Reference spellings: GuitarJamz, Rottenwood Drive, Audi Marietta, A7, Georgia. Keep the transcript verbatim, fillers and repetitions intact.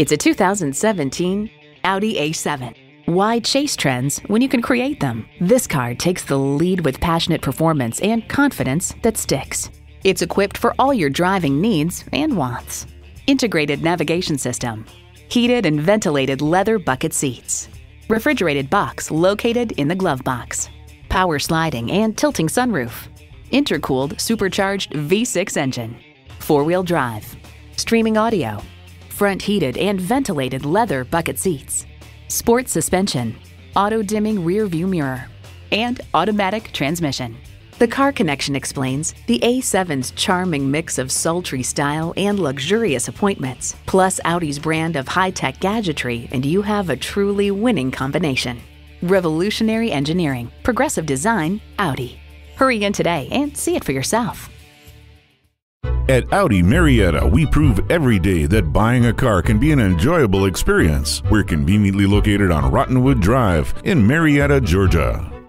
It's a two thousand seventeen Audi A seven. Why chase trends when you can create them? This car takes the lead with passionate performance and confidence that sticks. It's equipped for all your driving needs and wants. Integrated navigation system, heated and ventilated leather bucket seats, refrigerated box located in the glove box, power sliding and tilting sunroof, intercooled supercharged V six engine, four-wheel drive, streaming audio, front heated and ventilated leather bucket seats, sport suspension, auto-dimming rear-view mirror, and automatic transmission. The Car Connection explains the A seven's charming mix of sultry style and luxurious appointments, plus Audi's brand of high-tech gadgetry, and you have a truly winning combination. Revolutionary engineering, progressive design, Audi. Hurry in today and see it for yourself. At Audi Marietta, we prove every day that buying a car can be an enjoyable experience. We're conveniently located on Rottenwood Drive in Marietta, Georgia.